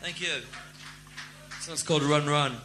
Thank you. This one's called Run Run.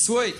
Sweet.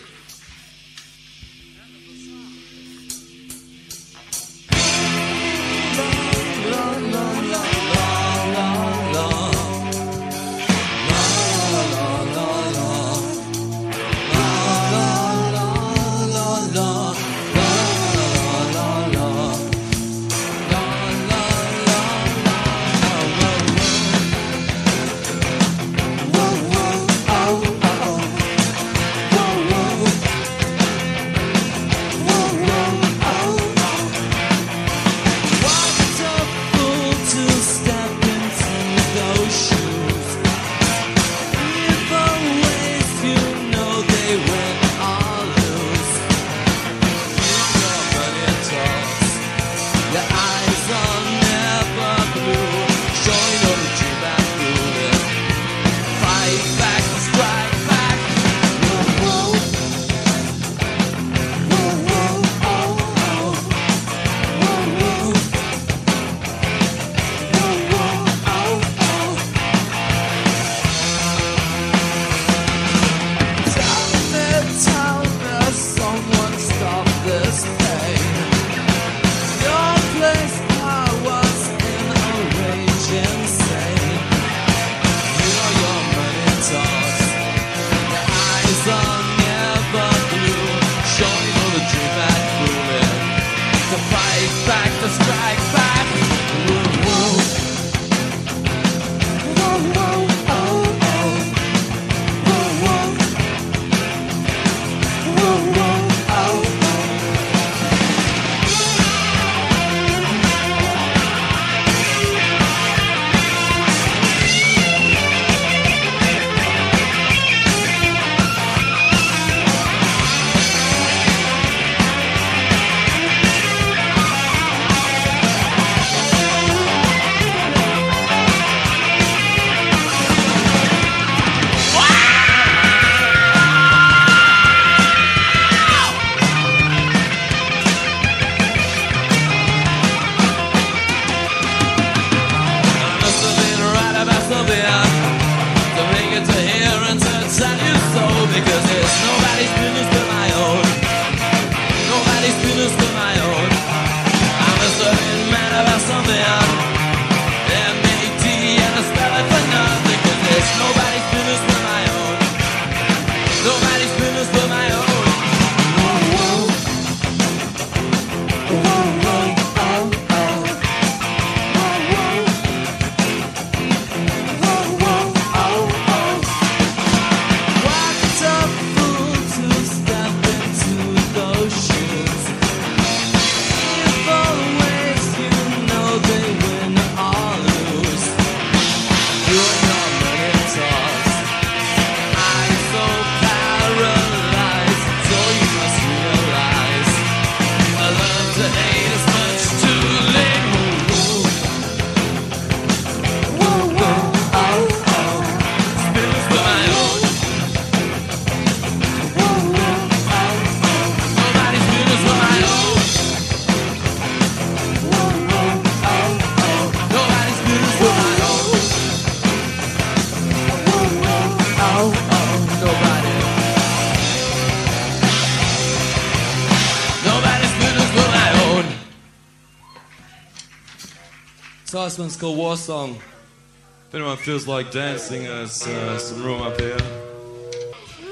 So this one's called War Song. If anyone feels like dancing, there's some room up here.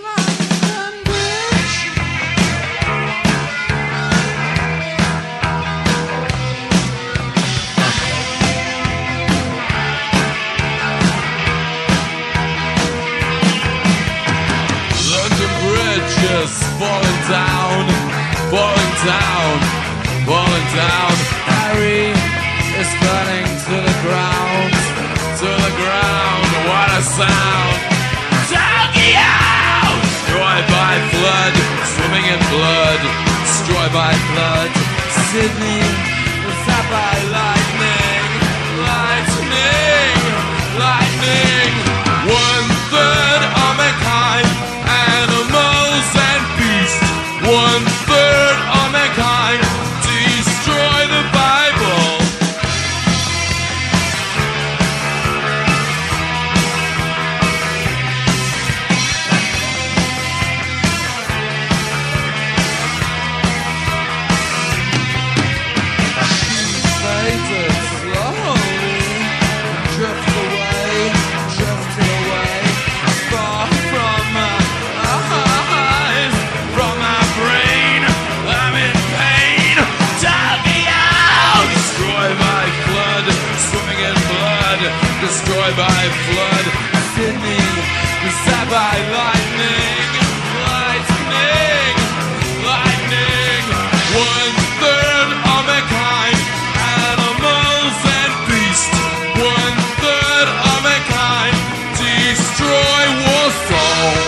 London Bridge is falling down, falling down, falling down. Harry is falling to the ground, to the ground. What a sound! Tokyo! Destroyed by flood, swimming in blood. Destroyed by flood. Sydney was hit by lightning, lightning, lightning. 1/3 of mankind, animals and beasts. 1/3 of mankind. Destroyed by flood, Sydney was hit by lightning, lightning, lightning. 1/3 of mankind, animals and beasts. 1/3 of mankind, destroy war song.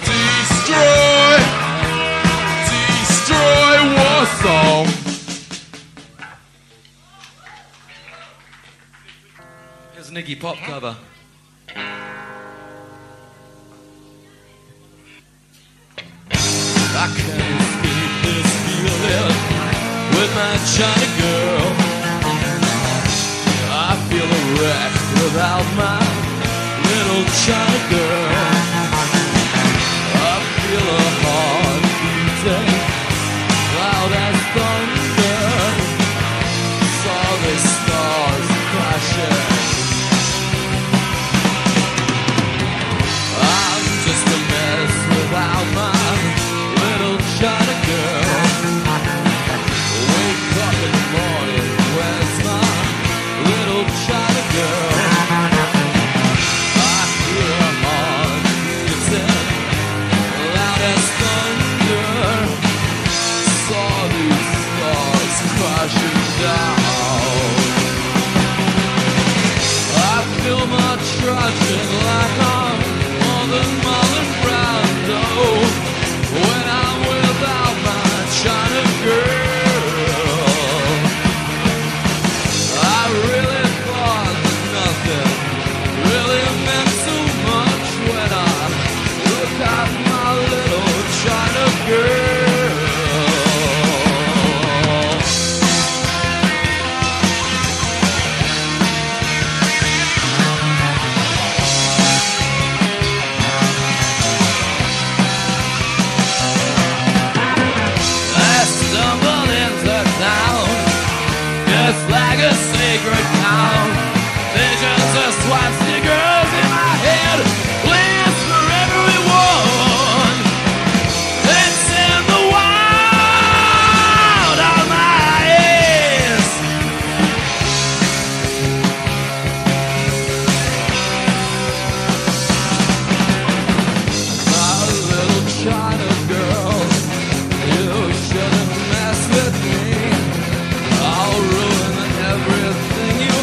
Destroy, destroy Warsaw. Here's an Iggy Pop cover. I can't escape this feeling with my China girl. I feel a wreck without my little China girl. Everything you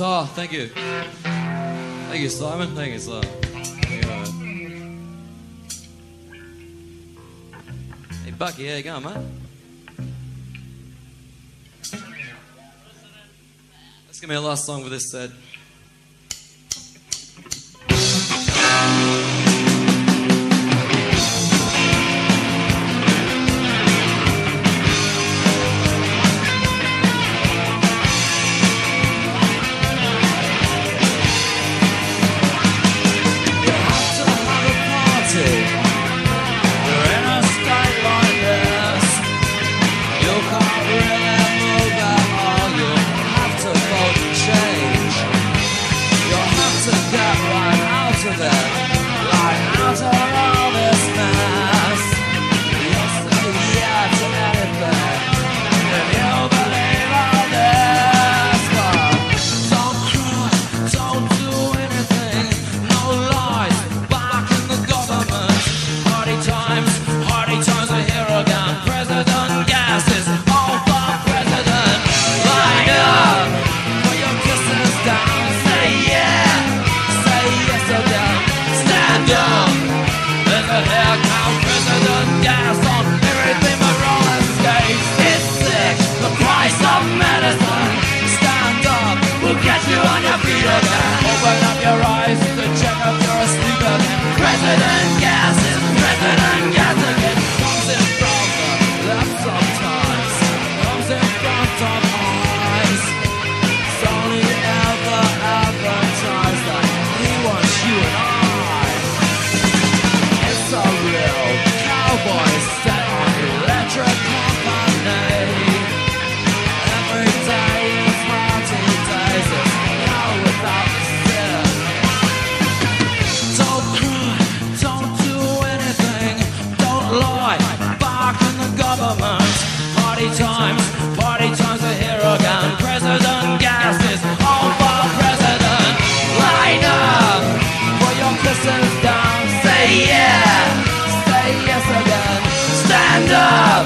Saw, thank you. Thank you, Simon. Thank you, Saw. Hey, Bucky, how you going, mate? That's going to be our last song with this set. Open up your eyes to check if you're asleep again. President gas again. Comes in from the left sometimes, comes in from top eyes. It's only ever times that he wants you and I. It's a real cowboy set on electric company. Every day is multi-days. Party times are here again. President gas is all for president. Line up, put your kisses down. Say yeah, say yes again. Stand up,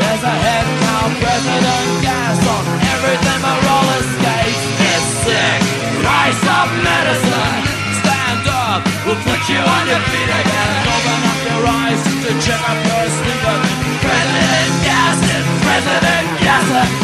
there's a head count. President gas on everything but roller skates. It's sick, price of medicine. Stand up, we'll put you on your feet again. Open up your eyes to check out your sleeper. President gas is President gas again.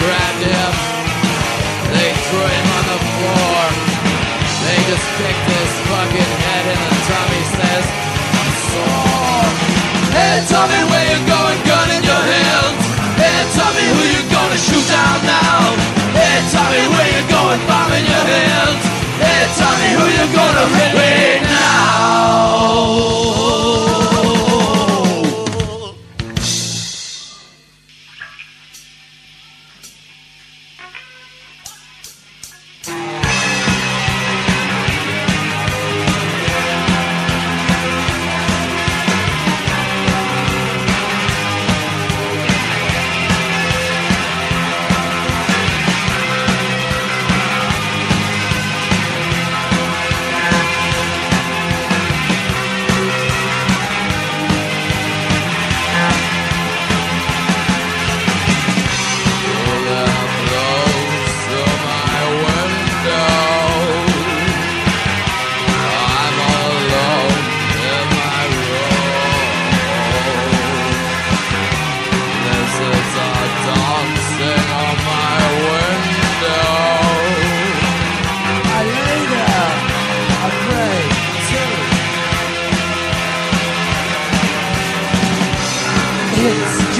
grabbed him. They threw him on the floor. They just kicked his fucking head in, and Tommy says, "I'm sore." Hey Tommy, where you going? Gun in your hand. Hey Tommy, who you gonna shoot down now? Hey Tommy, where you going? Bomb in your hand. Hey Tommy, who you gonna hit with now?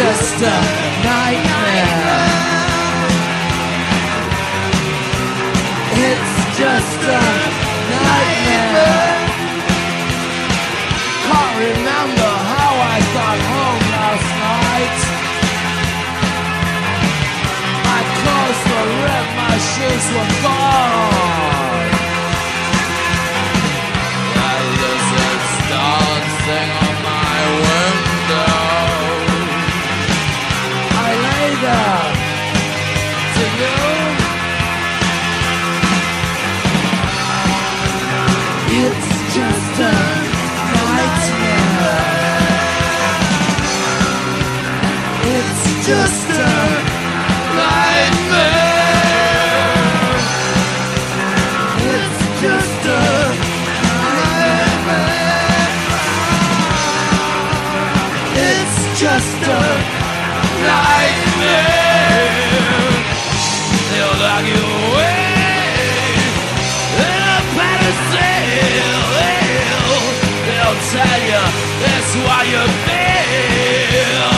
Just a nightmare. It's just a nightmare. Can't remember how I got home last night. My clothes were ripped, my shoes were gone. The lizard's dancing on my window. To you, it's just a nightmare. It's just a nightmare. It's just a nightmare. It's just a nightmare. They'll lock you away in a padded cell. They'll tell you that's why you feel.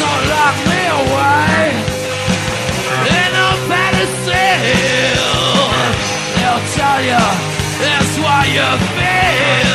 Don't lock me away in a padded cell. They'll tell you that's why you feel.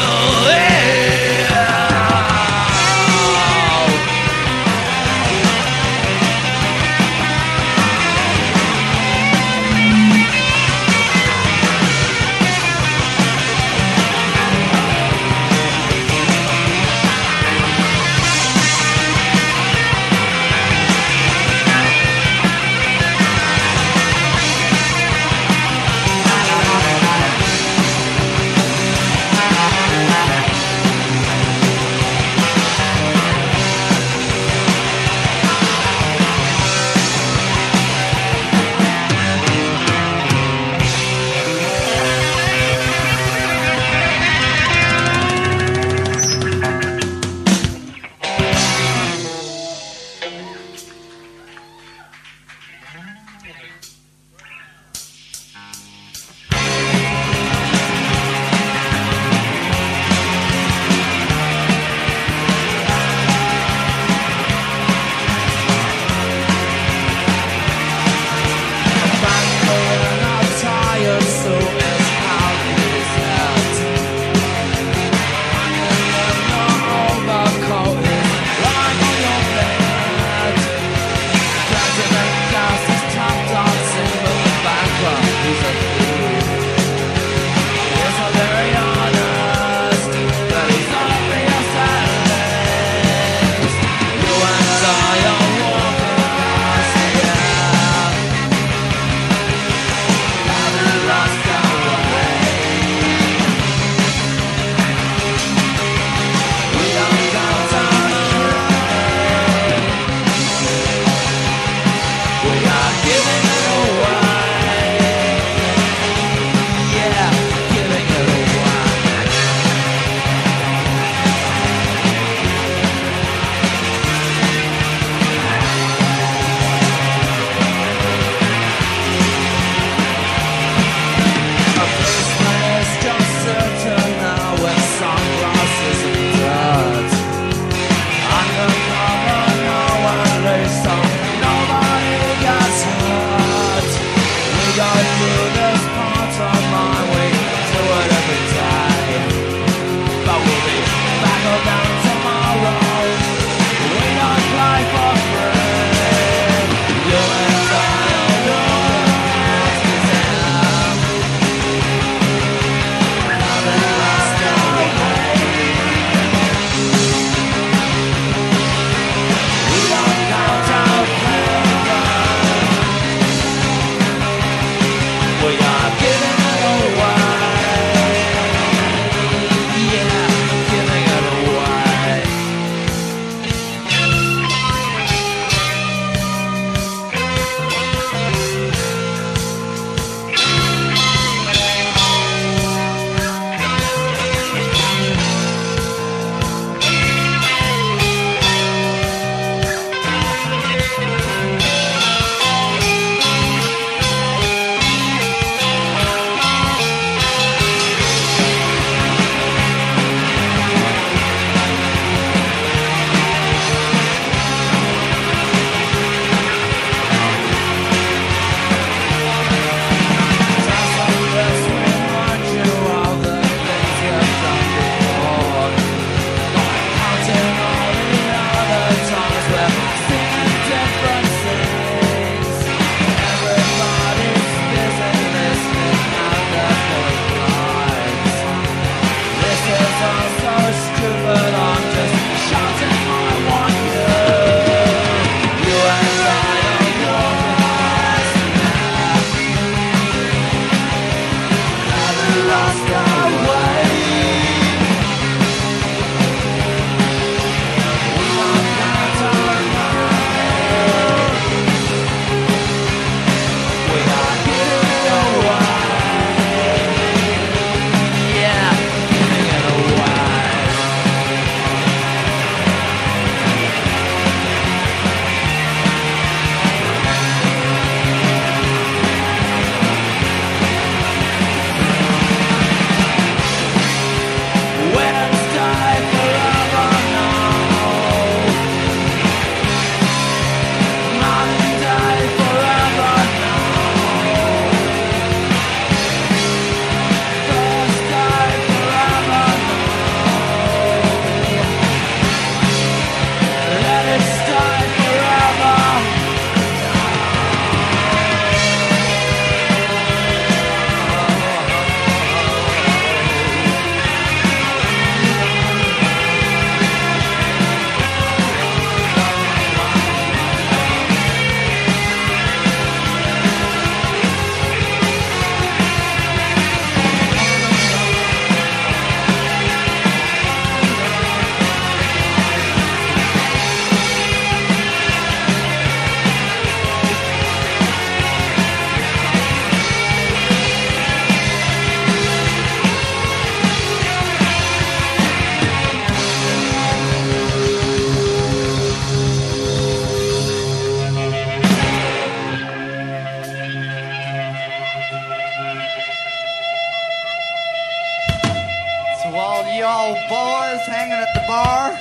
while you old boys hanging at the bar.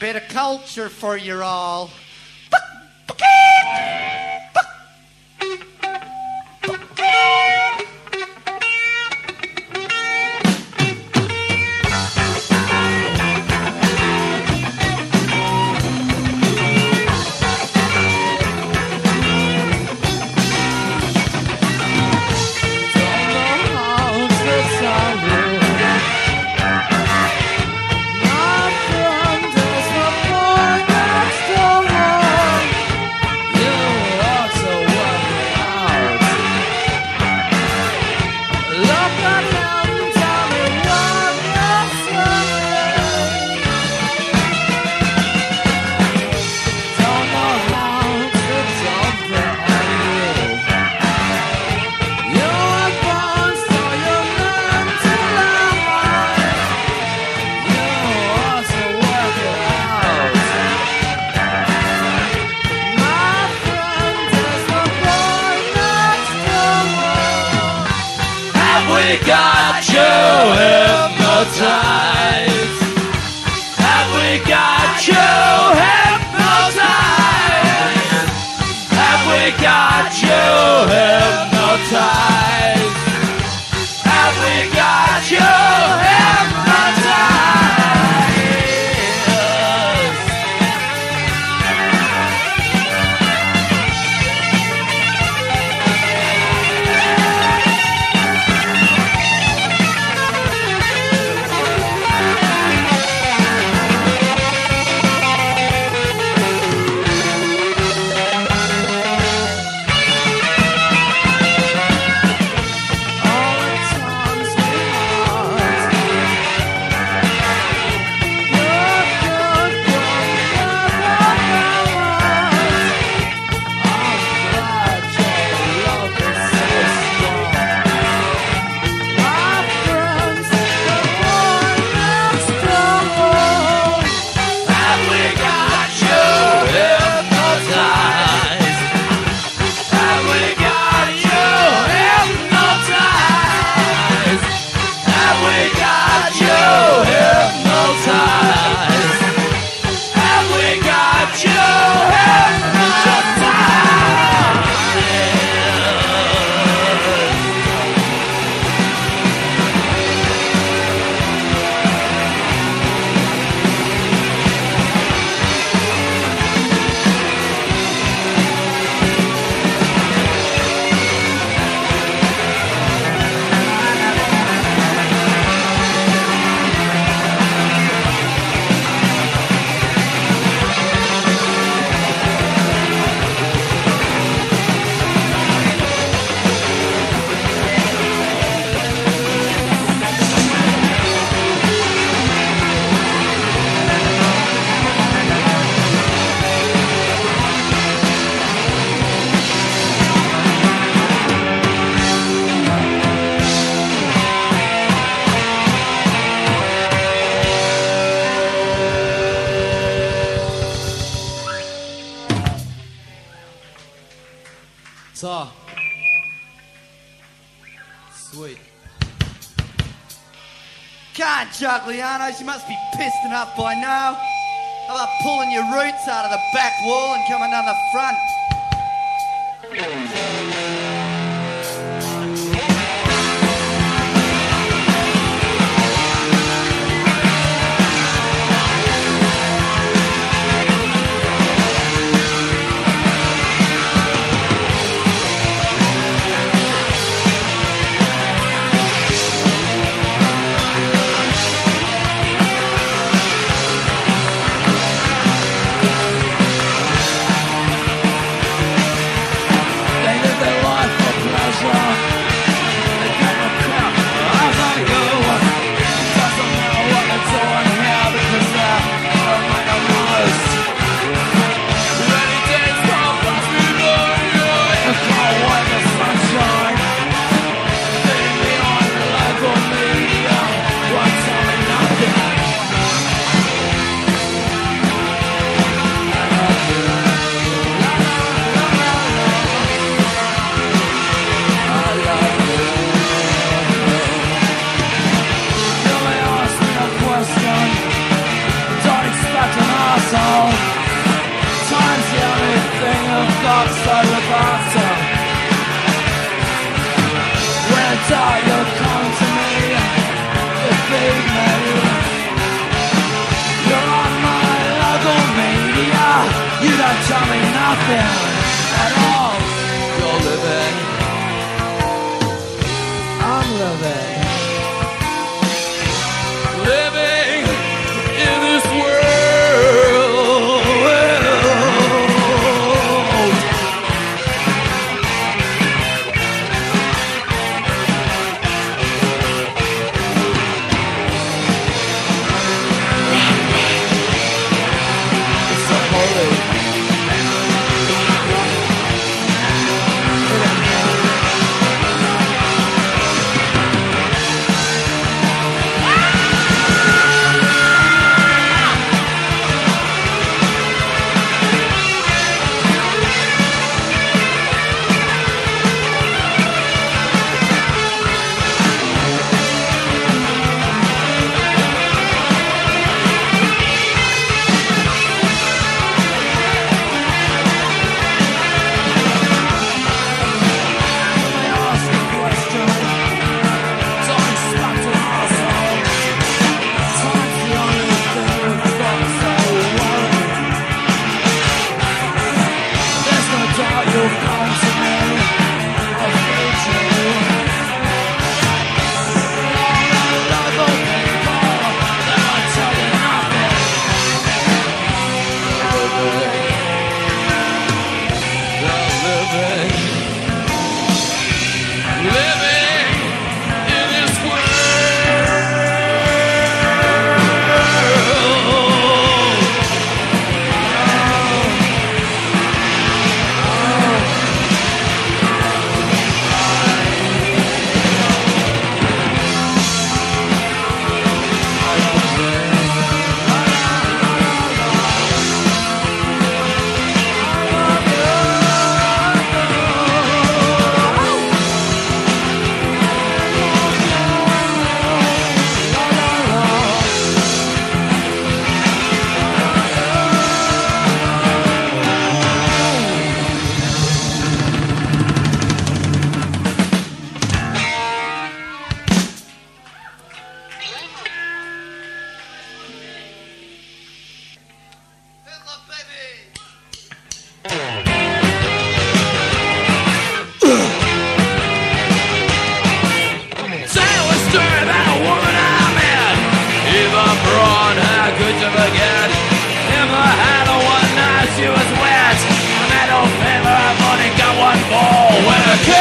Bit of culture for you all. We got you hypnotized. Have we got you hypnotized? Have we got you hypnotized? Have we got you so sweet. God, Juglianos, you must be pissed enough by now. How about pulling your roots out of the back wall and coming down the front? They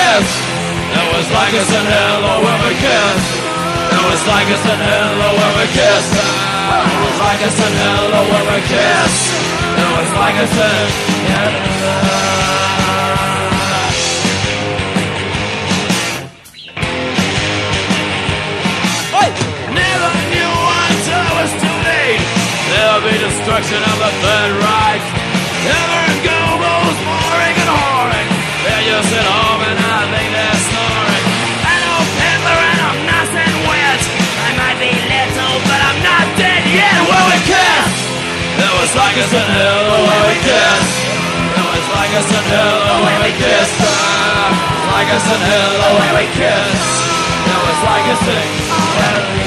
kiss. It was like us in hell or ever kiss. It was like us in hell or ever kiss. It was like us in hell or ever kiss. It was like us in hell. There'll be destruction of the Third Reich. Ever go most boring and whoring. They're just at home and I think they're snoring. An old peddler and I'm nothing wet. I might be little but I'm not dead yet. Will we kiss? It was like us in hell, will we kiss? It was like us in hell, will we kiss? Like us in hell, will we kiss? It was like us in hell.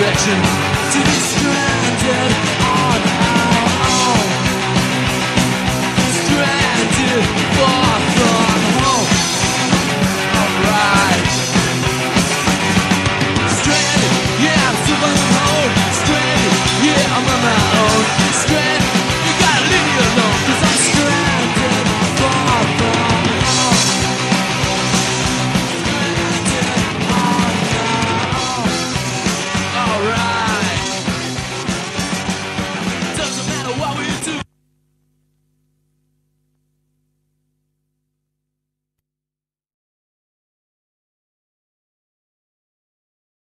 Direction to be stranded.